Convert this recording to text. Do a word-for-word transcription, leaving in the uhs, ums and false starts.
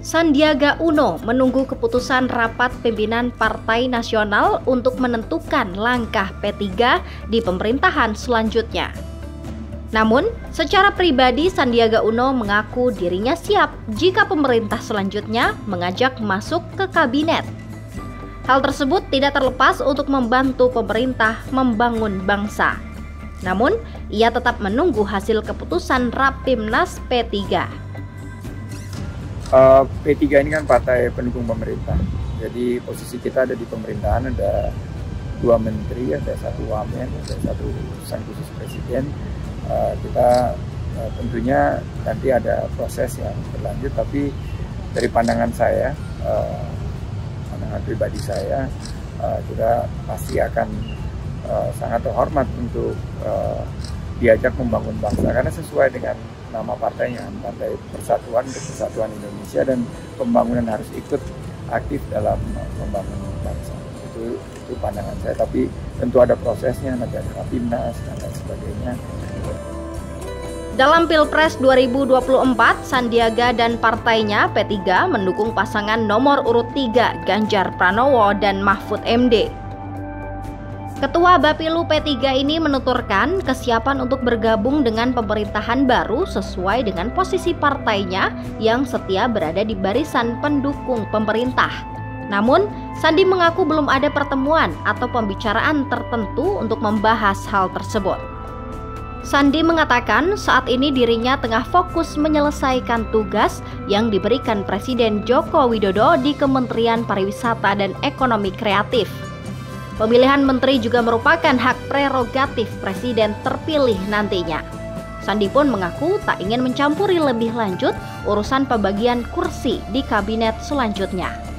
Sandiaga Uno menunggu keputusan rapat pimpinan Partai Nasional untuk menentukan langkah P tiga di pemerintahan selanjutnya. Namun, secara pribadi Sandiaga Uno mengaku dirinya siap jika pemerintah selanjutnya mengajak masuk ke kabinet. Hal tersebut tidak terlepas untuk membantu pemerintah membangun bangsa. Namun, ia tetap menunggu hasil keputusan Rapimnas P tiga. Uh, P tiga ini kan partai pendukung pemerintah. Jadi posisi kita ada di pemerintahan, ada dua menteri, ada satu wamen, ada satu utusan khusus presiden. Uh, kita uh, tentunya nanti ada proses yang berlanjut, tapi dari pandangan saya, uh, pandangan pribadi saya, uh, kita pasti akan Uh, sangat terhormat untuk uh, diajak membangun bangsa, karena sesuai dengan nama partainya, Partai Persatuan untuk Kesatuan Indonesia, dan pembangunan harus ikut aktif dalam membangun bangsa. Itu, itu pandangan saya, tapi tentu ada prosesnya, nanti ada Rapimnas dan lain sebagainya. Dalam Pilpres dua ribu dua puluh empat, Sandiaga dan partainya P tiga mendukung pasangan nomor urut tiga Ganjar Pranowo dan Mahfud M D. Ketua Bappilu P tiga ini menuturkan kesiapan untuk bergabung dengan pemerintahan baru sesuai dengan posisi partainya yang setia berada di barisan pendukung pemerintah. Namun, Sandi mengaku belum ada pertemuan atau pembicaraan tertentu untuk membahas hal tersebut. Sandi mengatakan saat ini dirinya tengah fokus menyelesaikan tugas yang diberikan Presiden Joko Widodo di Kementerian Pariwisata dan Ekonomi Kreatif. Pemilihan menteri juga merupakan hak prerogatif presiden terpilih nantinya. Sandi pun mengaku tak ingin mencampuri lebih lanjut urusan pembagian kursi di kabinet selanjutnya.